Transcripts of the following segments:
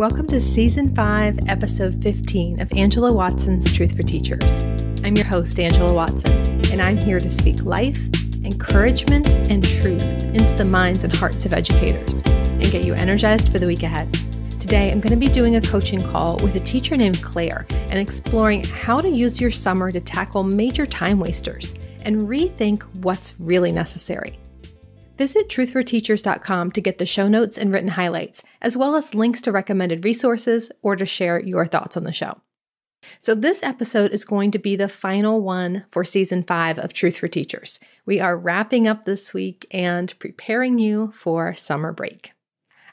Welcome to Season 5, Episode 15 of Angela Watson's Truth for Teachers. I'm your host, Angela Watson, and I'm here to speak life, encouragement, and truth into the minds and hearts of educators and get you energized for the week ahead. Today, I'm going to be doing a coaching call with a teacher named Claire and exploring how to use your summer to tackle major time wasters and rethink what's really necessary. Visit truthforteachers.com to get the show notes and written highlights, as well as links to recommended resources or to share your thoughts on the show. So this episode is going to be the final one for Season 5 of Truth for Teachers. We are wrapping up this week and preparing you for summer break.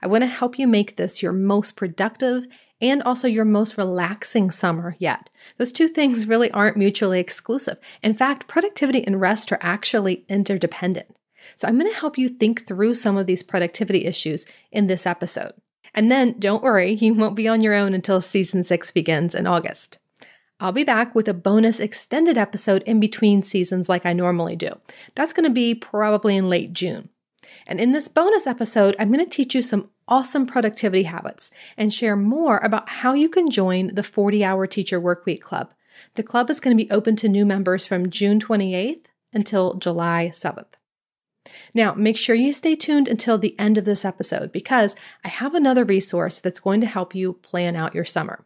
I want to help you make this your most productive and also your most relaxing summer yet. Those two things really aren't mutually exclusive. In fact, productivity and rest are actually interdependent. So I'm going to help you think through some of these productivity issues in this episode. And then don't worry, you won't be on your own until Season 6 begins in August. I'll be back with a bonus extended episode in between seasons like I normally do. That's going to be probably in late June. And in this bonus episode, I'm going to teach you some awesome productivity habits and share more about how you can join the 40-Hour Teacher Workweek Club. The club is going to be open to new members from June 28th until July 7th. Now, make sure you stay tuned until the end of this episode because I have another resource that's going to help you plan out your summer.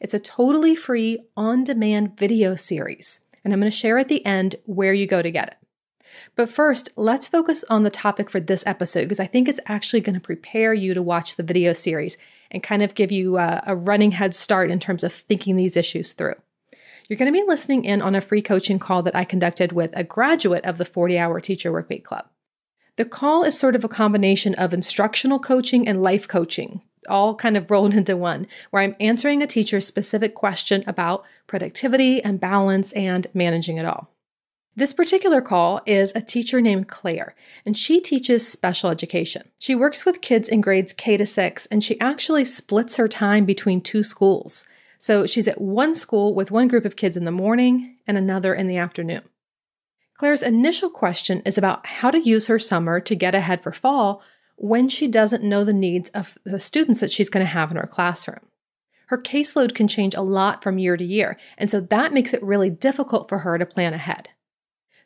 It's a totally free on-demand video series, and I'm going to share at the end where you go to get it. But first, let's focus on the topic for this episode because I think it's actually going to prepare you to watch the video series and kind of give you a running head start in terms of thinking these issues through. You're going to be listening in on a free coaching call that I conducted with a graduate of the 40-Hour Teacher Workweek Club. The call is sort of a combination of instructional coaching and life coaching, all kind of rolled into one, where I'm answering a teacher's specific question about productivity and balance and managing it all. This particular call is a teacher named Claire, and she teaches special education. She works with kids in grades K-6, and she actually splits her time between two schools. So she's at one school with one group of kids in the morning and another in the afternoon. Claire's initial question is about how to use her summer to get ahead for fall when she doesn't know the needs of the students that she's going to have in her classroom. Her caseload can change a lot from year to year, and so that makes it really difficult for her to plan ahead.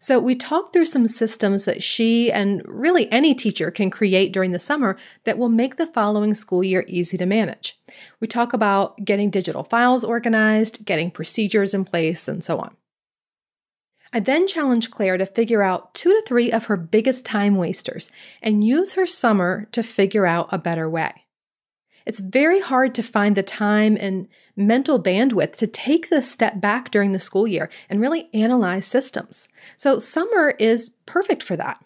So we talked through some systems that she and really any teacher can create during the summer that will make the following school year easy to manage. We talk about getting digital files organized, getting procedures in place, and so on. I then challenge Claire to figure out 2 to 3 of her biggest time wasters and use her summer to figure out a better way. It's very hard to find the time and mental bandwidth to take this step back during the school year and really analyze systems. So summer is perfect for that.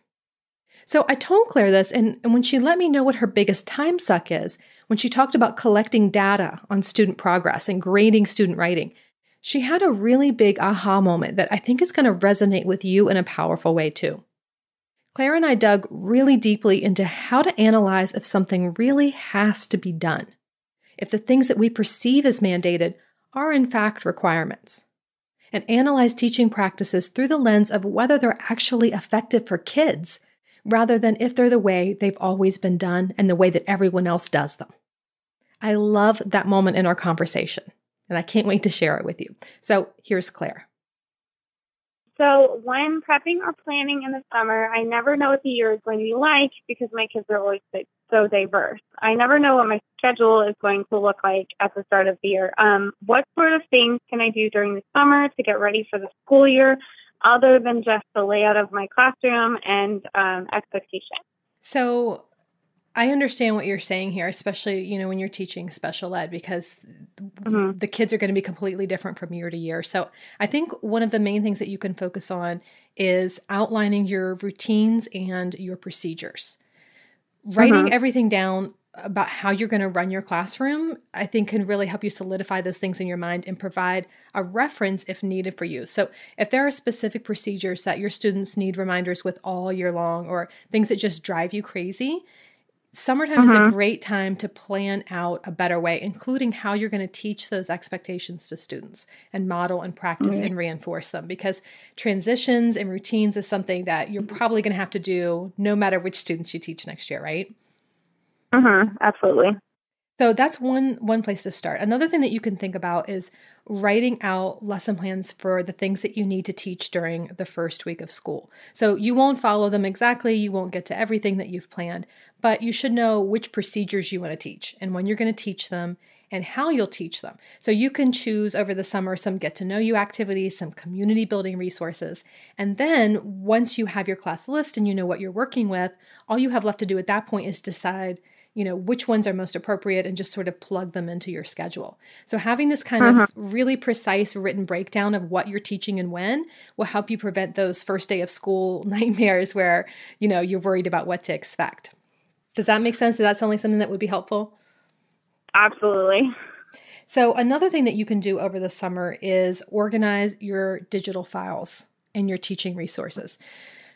So I told Claire this, and when she let me know what her biggest time suck is, when she talked about collecting data on student progress and grading student writing, she had a really big aha moment that I think is going to resonate with you in a powerful way too. Claire and I dug really deeply into how to analyze if something really has to be done, if the things that we perceive as mandated are in fact requirements, and analyze teaching practices through the lens of whether they're actually effective for kids rather than if they're the way they've always been done and the way that everyone else does them. I love that moment in our conversation. And I can't wait to share it with you. So here's Claire. So when prepping or planning in the summer, I never know what the year is going to be like because my kids are always so diverse. I never know what my schedule is going to look like at the start of the year. What sort of things can I do during the summer to get ready for the school year other than just the layout of my classroom and expectations? So I understand what you're saying here, especially, when you're teaching special ed, because the kids are going to be completely different from year to year. So I think one of the main things that you can focus on is outlining your routines and your procedures. Writing everything down about how you're going to run your classroom, I think can really help you solidify those things in your mind and provide a reference if needed for you. So if there are specific procedures that your students need reminders with all year long or things that just drive you crazy, summertime is a great time to plan out a better way, including how you're going to teach those expectations to students and model and practice and reinforce them, because transitions and routines is something that you're probably going to have to do no matter which students you teach next year, right? Absolutely. So that's one place to start. Another thing that you can think about is writing out lesson plans for the things that you need to teach during the first week of school. So you won't follow them exactly, you won't get to everything that you've planned, but you should know which procedures you want to teach and when you're going to teach them and how you'll teach them. So you can choose over the summer some get-to-know-you activities, some community building resources, and then once you have your class list and you know what you're working with, all you have left to do at that point is decide, you know, which ones are most appropriate and just sort of plug them into your schedule. So having this kind of really precise written breakdown of what you're teaching and when will help you prevent those first day of school nightmares where, you know, you're worried about what to expect. Does that make sense? Does that sound like something that would be helpful? Absolutely. So another thing that you can do over the summer is organize your digital files and your teaching resources.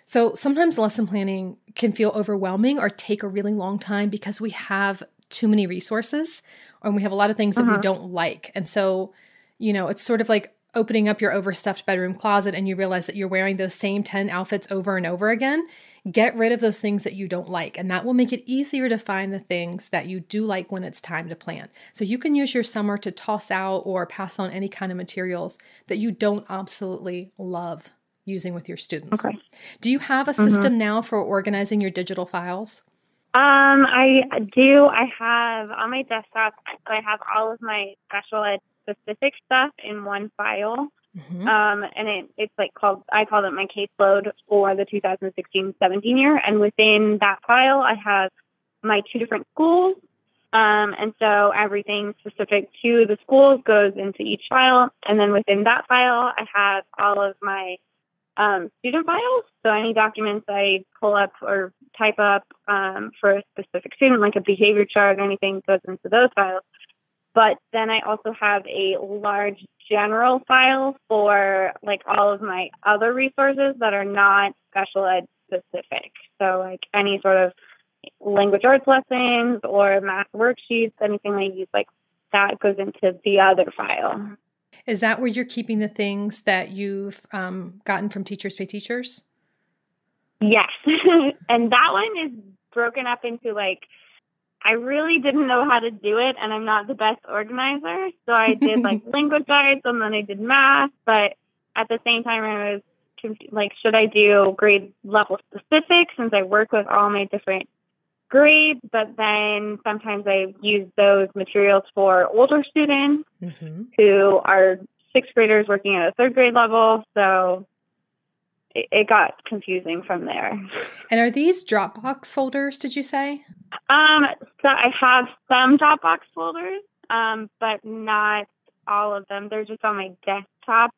So sometimes lesson planning can feel overwhelming or take a really long time because we have too many resources and we have a lot of things that we don't like. And so, you know, it's sort of like opening up your overstuffed bedroom closet and you realize that you're wearing those same 10 outfits over and over again. Get rid of those things that you don't like, and that will make it easier to find the things that you do like when it's time to plan. So you can use your summer to toss out or pass on any kind of materials that you don't absolutely love using with your students. Okay. Do you have a system now for organizing your digital files? I do. I have on my desktop, I have all of my special ed specific stuff in one file. And it's like called, I call it my caseload for the 2016-17 year. And within that file, I have my two different schools. And so everything specific to the schools goes into each file. And then within that file, I have all of my student files. So any documents I pull up or type up for a specific student, like a behavior chart or anything, goes into those files. But then I also have a large general file for like all of my other resources that are not special ed specific. So like any sort of language arts lessons or math worksheets, anything I use like that goes into the other file. Is that where you're keeping the things that you've gotten from Teachers Pay Teachers? Yes. And that one is broken up into like, I really didn't know how to do it, and I'm not the best organizer. So I did like language arts, and then I did math. But at the same time, I was like, should I do grade level specific since I work with all my different grades? But then sometimes I use those materials for older students who are sixth graders working at a third grade level. So it got confusing from there. And are these Dropbox folders, did you say? So I have some Dropbox folders, but not all of them. They're just on my desktop,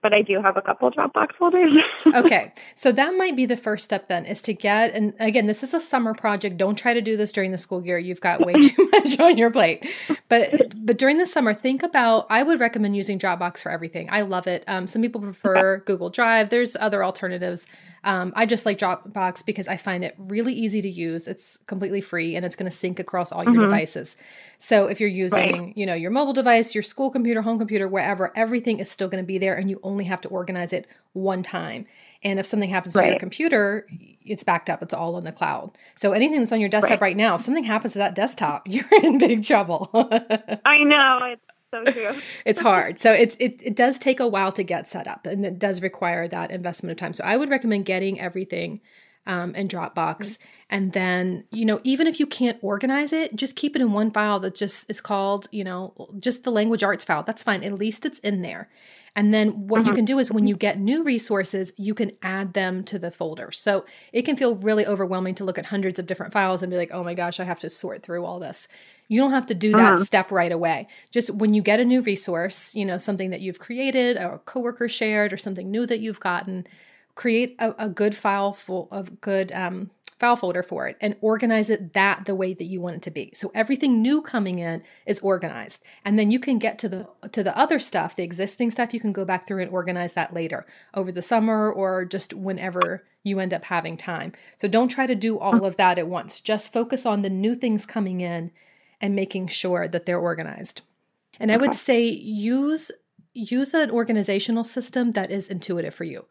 but I do have a couple Dropbox folders. Okay. So that might be the first step then is to get, and again, this is a summer project. Don't try to do this during the school year. You've got way too much on your plate. But during the summer, think about, I would recommend using Dropbox for everything. I love it. Some people prefer Google Drive. There's other alternatives. I just like Dropbox because I find it really easy to use. It's completely free and it's going to sync across all your devices. So if you're using, you know, your mobile device, your school computer, home computer, wherever, everything is still going to be there and you only have to organize it one time. And if something happens to your computer, it's backed up. It's all in the cloud. So anything that's on your desktop right now, if something happens to that desktop, you're in big trouble. I know. It's so true. It's hard. So it does take a while to get set up and it does require that investment of time. So I would recommend getting everything in Dropbox. And then, you know, even if you can't organize it, just keep it in one file that just is called, you know, just the language arts file. That's fine. At least it's in there. And then what you can do is when you get new resources, you can add them to the folder. So it can feel really overwhelming to look at hundreds of different files and be like, oh my gosh, I have to sort through all this. You don't have to do that step right away. Just when you get a new resource, you know, something that you've created or a coworker shared or something new that you've gotten, create a good file full of good file folder for it and organize it that the way that you want it to be. So everything new coming in is organized. And then you can get to the other stuff, the existing stuff, you can go back through and organize that later over the summer or just whenever you end up having time. So don't try to do all of that at once. Just focus on the new things coming in and making sure that they're organized. And I would say use an organizational system that is intuitive for you.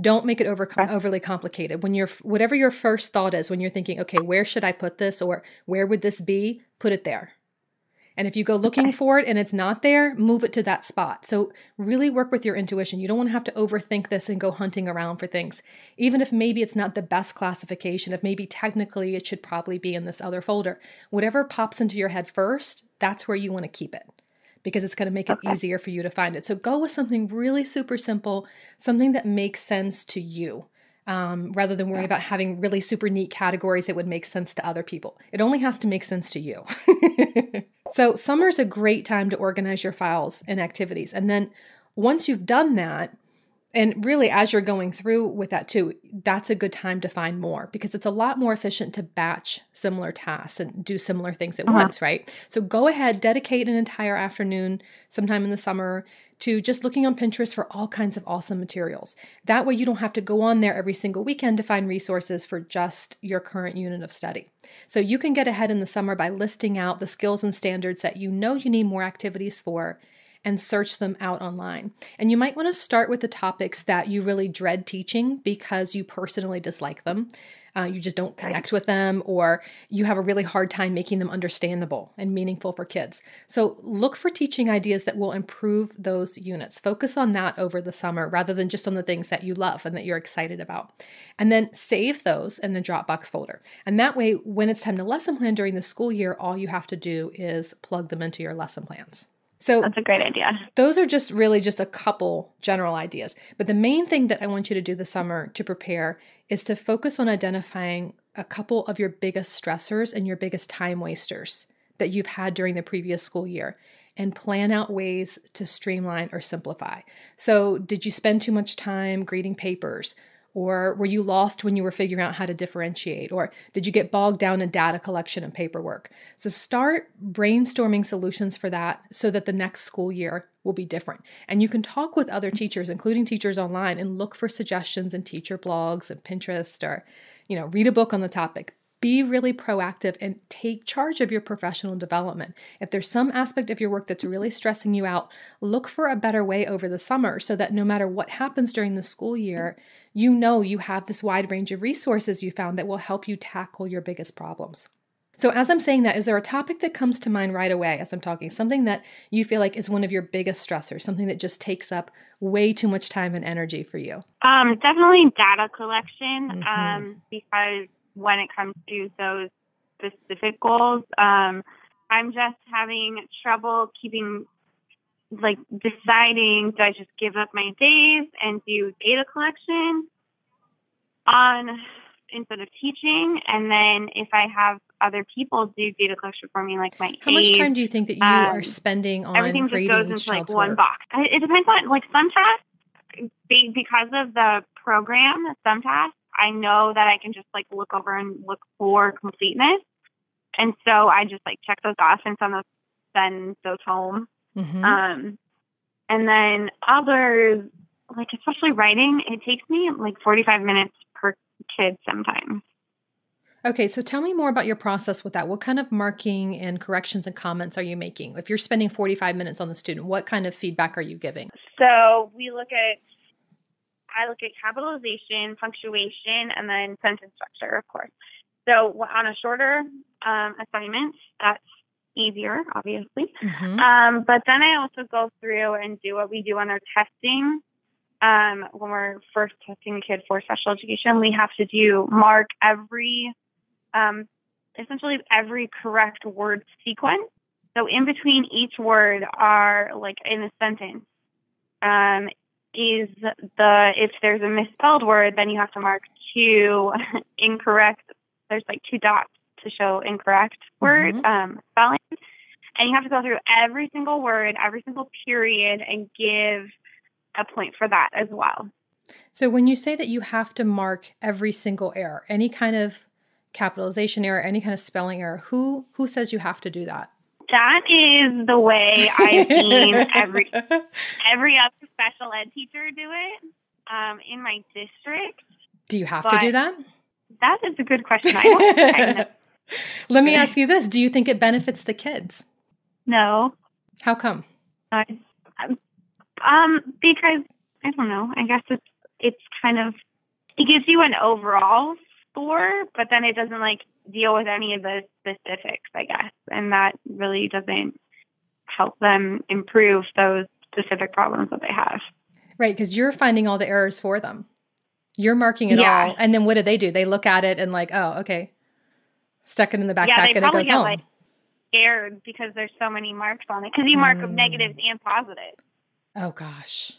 Don't make it overly complicated. When whatever your first thought is, when you're thinking, okay, where should I put this or where would this be? Put it there. And if you go looking for it and it's not there, move it to that spot. So really work with your intuition. You don't want to have to overthink this and go hunting around for things. Even if maybe it's not the best classification, if maybe technically it should probably be in this other folder, whatever pops into your head first, that's where you want to keep it, because it's going to make it easier for you to find it. So go with something really super simple, something that makes sense to you. Rather than worrying about having really super neat categories that would make sense to other people. It only has to make sense to you. So summer's a great time to organize your files and activities. And then once you've done that, and really as you're going through with that too, that's a good time to find more, because it's a lot more efficient to batch similar tasks and do similar things at once, right? So go ahead, dedicate an entire afternoon sometime in the summer to just looking on Pinterest for all kinds of awesome materials. That way you don't have to go on there every single weekend to find resources for just your current unit of study. So you can get ahead in the summer by listing out the skills and standards that you know you need more activities for and search them out online. And you might want to start with the topics that you really dread teaching because you personally dislike them. You just don't connect with them, or you have a really hard time making them understandable and meaningful for kids. So look for teaching ideas that will improve those units. Focus on that over the summer rather than just on the things that you love and that you're excited about. And then save those in the Dropbox folder. And that way, when it's time to lesson plan during the school year, all you have to do is plug them into your lesson plans. So that's a great idea. Those are just really just a couple general ideas. But the main thing that I want you to do this summer to prepare is to focus on identifying a couple of your biggest stressors and your biggest time wasters that you've had during the previous school year, and plan out ways to streamline or simplify. So did you spend too much time grading papers? Or were you lost when you were figuring out how to differentiate? Or did you get bogged down in data collection and paperwork? So start brainstorming solutions for that so that the next school year will be different. And you can talk with other teachers, including teachers online, and look for suggestions in teacher blogs and Pinterest, or, you know, read a book on the topic. Be really proactive and take charge of your professional development. If there's some aspect of your work that's really stressing you out, look for a better way over the summer so that no matter what happens during the school year, you know you have this wide range of resources you found that will help you tackle your biggest problems. So as I'm saying that, is there a topic that comes to mind right away as I'm talking? Something that you feel like is one of your biggest stressors, something that just takes up way too much time and energy for you? Definitely data collection, because when it comes to those specific goals, I'm just having trouble keeping, like, deciding, do I just give up my days and do data collection on instead of teaching? And then if I have other people do data collection for me, like my How much time do you think that you are spending on grading each child's work? Everything just goes into, like, one box. It depends on, like, some tasks, because of the program, some tasks, I know that I can just, like, look over and look for completeness. And so I just, like, check those off and send those home. And then others, like, especially writing, it takes me, like, 45 minutes per kid sometimes. Okay, so tell me more about your process with that. What kind of marking and corrections and comments are you making? If you're spending 45 minutes on the student, what kind of feedback are you giving? So we look at capitalization, punctuation, and then sentence structure, of course. So on a shorter assignment, that's easier, obviously. But then I also go through and do what we do on our testing. When we're first testing a kid for special education, we have to mark every, essentially every correct word sequence. So in between each word are, like, in a sentence, if there's a misspelled word, then you have to mark two incorrect. There's, like, two dots to show incorrect word spelling. And you have to go through every single word, every single period, and give a point for that as well. So when you say that you have to mark every single error, any kind of capitalization error, any kind of spelling error, who says you have to do that? That is the way I've seen every other special ed teacher do it in my district. Do you have to do that? That is a good question. I don't think I know. Let me ask you this. Do you think it benefits the kids? No. How come? Because, I don't know, I guess it's kind of, it gives you an overall score, but then it doesn't, like, deal with any of the specifics, I guess. And that really doesn't help them improve those specific problems that they have. Right, because you're finding all the errors for them. You're marking it all. And then what do? They look at it and like, oh, okay. Stuck it in the backpack and it goes home. Like, scared because there's so many marks on it. Because you mark negatives and positives. Oh, gosh.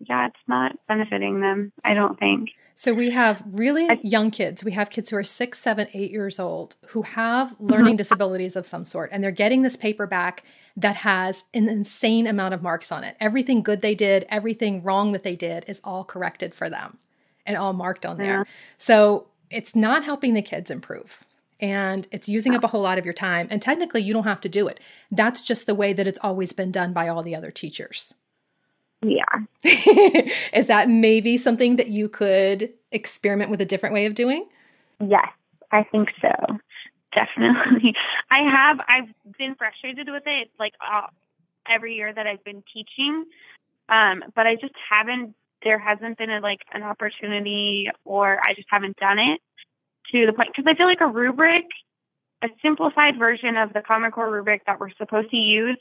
Yeah, it's not benefiting them, I don't think. So we have really young kids. We have kids who are 6, 7, 8 years old who have learning disabilities of some sort, and they're getting this paper back that has an insane amount of marks on it. Everything good they did, everything wrong that they did is all corrected for them and all marked on there. So it's not helping the kids improve. And it's using up a whole lot of your time. And technically, you don't have to do it. That's just the way that it's always been done by all the other teachers. Yeah. Is that maybe something that you could experiment with a different way of doing? Yes, I think so. Definitely. I've been frustrated with it like every year that I've been teaching. But I just haven't, there hasn't been an opportunity, or I just haven't done it to the point. Because I feel like a rubric, a simplified version of the Common Core rubric that we're supposed to use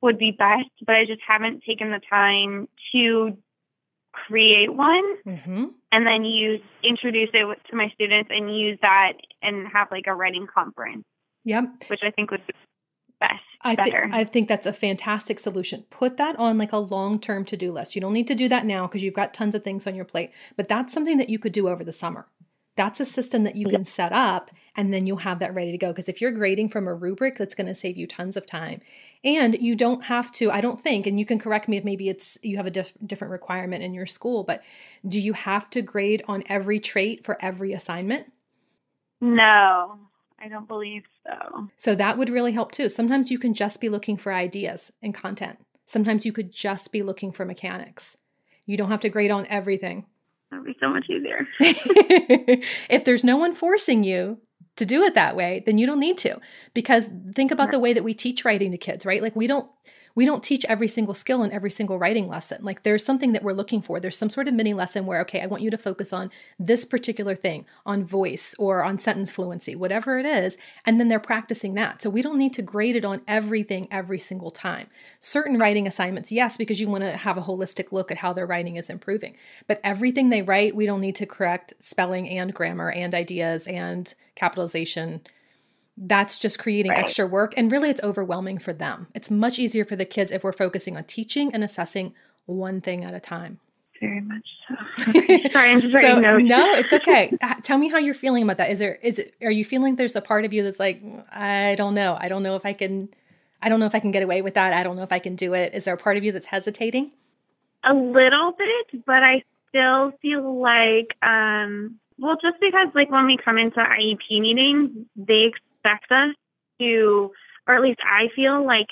would be best, but I just haven't taken the time to create one and then introduce it to my students and use that and have like a writing conference. Yep. Which I think would be best. I think that's a fantastic solution. Put that on like a long-term to-do list. You don't need to do that now because you've got tons of things on your plate, but that's something that you could do over the summer. That's a system that you can set up, and then you'll have that ready to go. Because if you're grading from a rubric, that's going to save you tons of time. And you don't have to, I don't think, and you can correct me if maybe it's you have a different requirement in your school, but do you have to grade on every trait for every assignment? No, I don't believe so. So that would really help too. Sometimes you can just be looking for ideas and content. Sometimes you could just be looking for mechanics. You don't have to grade on everything. That would be so much easier. If there's no one forcing you to do it that way, then you don't need to. Because think about the way that we teach writing to kids, right? Like we don't teach every single skill in every single writing lesson. Like there's something that we're looking for. There's some sort of mini lesson where, okay, I want you to focus on this particular thing, on voice or on sentence fluency, whatever it is. And then they're practicing that. So we don't need to grade it on everything every single time. Certain writing assignments, yes, because you want to have a holistic look at how their writing is improving. But everything they write, we don't need to correct spelling and grammar and ideas and capitalization. That's just creating extra work. And really, it's overwhelming for them. It's much easier for the kids if we're focusing on teaching and assessing one thing at a time. Very much so. Sorry, I'm just writing notes. No, it's okay. Tell me how you're feeling about that. Are you feeling there's a part of you that's like, I don't know. I don't know if I can, I don't know if I can get away with that. I don't know if I can do it. Is there a part of you that's hesitating? A little bit, but I still feel like, well, just because like when we come into IEP meetings, they expect us to, or at least I feel like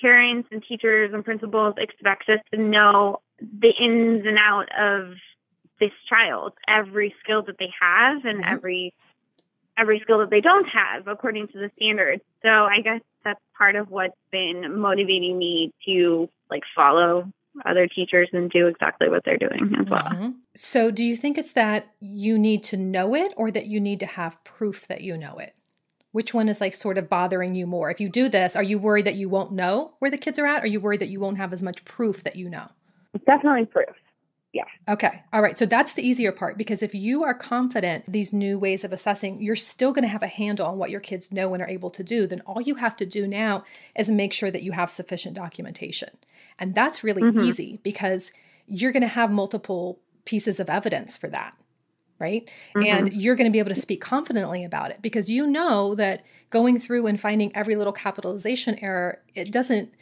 parents and teachers and principals expect us to know the ins and out of this child, every skill that they have and every skill that they don't have according to the standards. So I guess that's part of what's been motivating me to like follow other teachers and do exactly what they're doing as well. So do you think it's that you need to know it or that you need to have proof that you know it? Which one is like sort of bothering you more? If you do this, are you worried that you won't know where the kids are at? Or are you worried that you won't have as much proof that you know? Definitely proof. Yeah. Okay. All right. So that's the easier part, because if you are confident these new ways of assessing, you're still going to have a handle on what your kids know and are able to do. Then all you have to do now is make sure that you have sufficient documentation. And that's really easy because you're going to have multiple pieces of evidence for that. Right? And you're going to be able to speak confidently about it because you know that going through and finding every little capitalization error, that doesn't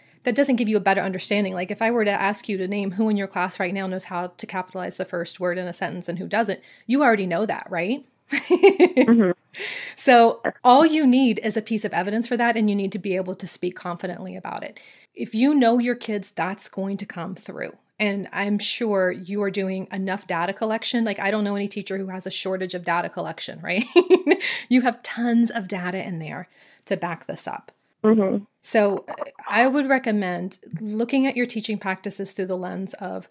give you a better understanding. Like if I were to ask you to name who in your class right now knows how to capitalize the first word in a sentence and who doesn't, you already know that, right? So all you need is a piece of evidence for that, and you need to be able to speak confidently about it. If you know your kids, that's going to come through. And I'm sure you are doing enough data collection. Like I don't know any teacher who has a shortage of data collection, right? You have tons of data in there to back this up. So I would recommend looking at your teaching practices through the lens of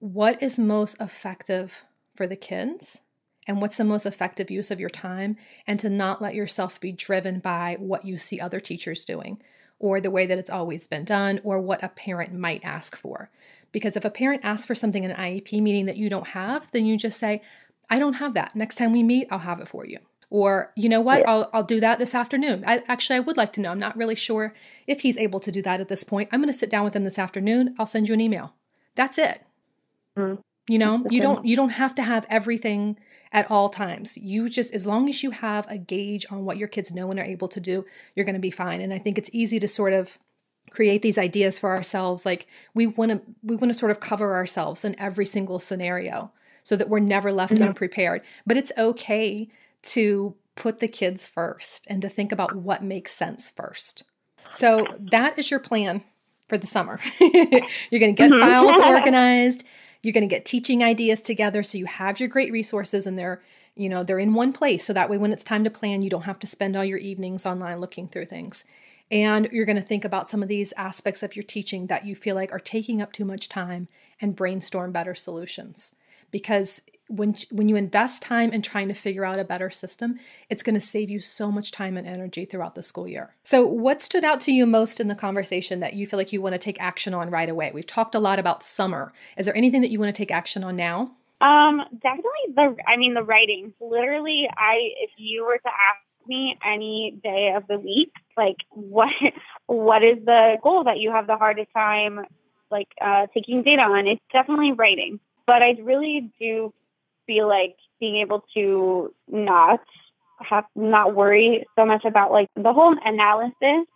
what is most effective for the kids and what's the most effective use of your time, and to not let yourself be driven by what you see other teachers doing or the way that it's always been done, or what a parent might ask for. Because if a parent asks for something in an IEP meeting that you don't have, then you just say, I don't have that. Next time we meet, I'll have it for you. Or, you know what, I'll do that this afternoon. I would like to know. I'm not really sure if he's able to do that at this point. I'm going to sit down with him this afternoon. I'll send you an email. That's it. Mm-hmm. You know, you don't have to have everything at all times. You just, as long as you have a gauge on what your kids know and are able to do, you're going to be fine. And I think it's easy to sort of create these ideas for ourselves. Like we want to sort of cover ourselves in every single scenario so that we're never left mm-hmm. unprepared. But it's okay to put the kids first and to think about what makes sense first. So that is your plan for the summer. You're going to get files organized. You're going to get teaching ideas together. So you have your great resources and they're in one place. So that way, when it's time to plan, you don't have to spend all your evenings online looking through things. And you're going to think about some of these aspects of your teaching that you feel like are taking up too much time and brainstorm better solutions. Because when you invest time in trying to figure out a better system, it's going to save you so much time and energy throughout the school year. So what stood out to you most in the conversation that you feel like you want to take action on right away? We've talked a lot about summer. Is there anything that you want to take action on now? Definitely the writing. Literally, if you were to ask me any day of the week, like what is the goal that you have the hardest time taking data on? It's definitely writing. But I really do feel like being able to not worry so much about the whole analysis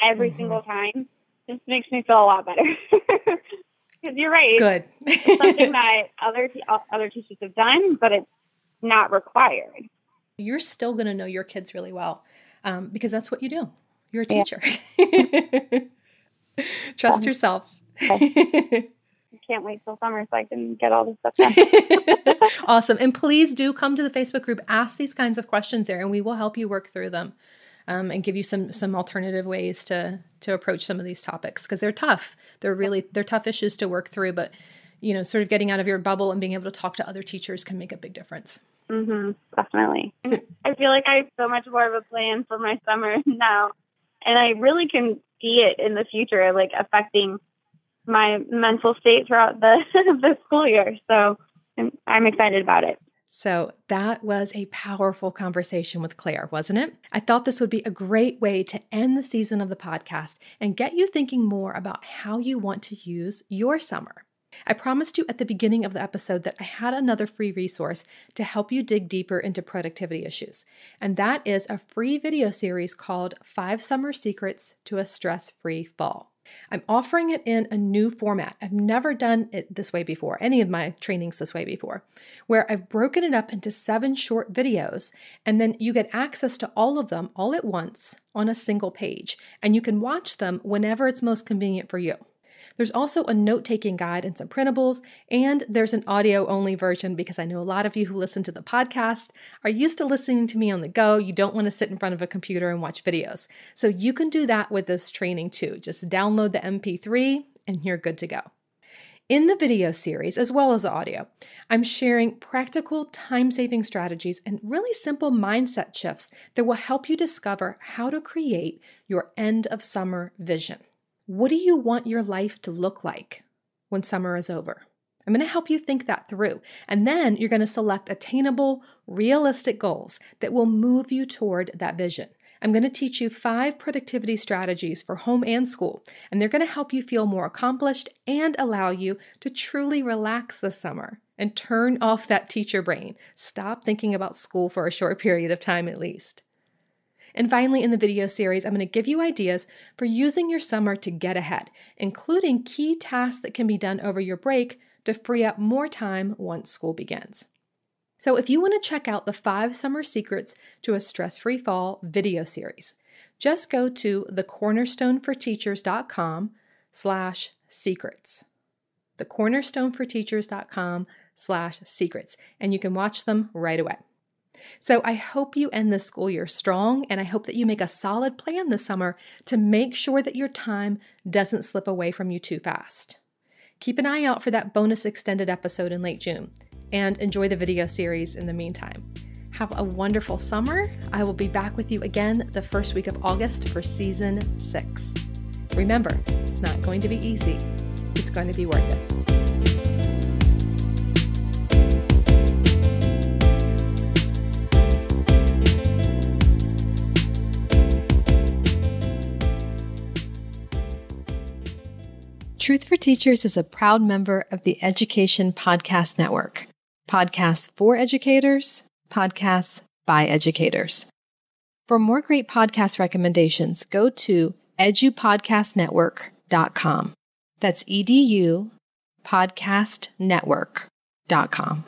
every single time just makes me feel a lot better. Because you're right. Good. It's something that other teachers have done, but it's not required. You're still going to know your kids really well because that's what you do. You're a teacher. Yeah. Trust yourself. Okay. Can't wait till summer so I can get all this stuff done. Awesome. And please do come to the Facebook group. Ask these kinds of questions there, and we will help you work through them and give you some alternative ways to approach some of these topics because they're tough. They're tough issues to work through, but, sort of getting out of your bubble and being able to talk to other teachers can make a big difference. Mm-hmm, definitely. I feel like I have so much more of a plan for my summer now, and I really can see it in the future, affecting my mental state throughout the school year. So I'm excited about it. So that was a powerful conversation with Claire, wasn't it? I thought this would be a great way to end the season of the podcast and get you thinking more about how you want to use your summer. I promised you at the beginning of the episode that I had another free resource to help you dig deeper into productivity issues, and that is a free video series called 5 Summer Secrets to a Stress-Free Fall. I'm offering it in a new format. I've never done it this way before, any of my trainings this way before, where I've broken it up into 7 short videos, and then you get access to all of them all at once on a single page, and you can watch them whenever it's most convenient for you. There's also a note-taking guide and some printables, and there's an audio-only version because I know a lot of you who listen to the podcast are used to listening to me on the go. You don't want to sit in front of a computer and watch videos. So you can do that with this training too. Just download the MP3 and you're good to go. In the video series, as well as the audio, I'm sharing practical time-saving strategies and really simple mindset shifts that will help you discover how to create your end-of-summer vision. What do you want your life to look like when summer is over? I'm going to help you think that through. And then you're going to select attainable, realistic goals that will move you toward that vision. I'm going to teach you 5 productivity strategies for home and school, and they're going to help you feel more accomplished and allow you to truly relax this summer and turn off that teacher brain. Stop thinking about school for a short period of time at least. And finally, in the video series, I'm going to give you ideas for using your summer to get ahead, including key tasks that can be done over your break to free up more time once school begins. So if you want to check out the 5 Summer Secrets to a Stress-Free Fall video series, just go to thecornerstoneforteachers.com/secrets, thecornerstoneforteachers.com/secrets, and you can watch them right away. So I hope you end this school year strong, and I hope that you make a solid plan this summer to make sure that your time doesn't slip away from you too fast. Keep an eye out for that bonus extended episode in late June, and enjoy the video series in the meantime. Have a wonderful summer. I will be back with you again the first week of August for season 6. Remember, it's not going to be easy. It's going to be worth it. Truth for Teachers is a proud member of the Education Podcast Network. Podcasts for educators, podcasts by educators. For more great podcast recommendations, go to edupodcastnetwork.com. That's edupodcastnetwork.com.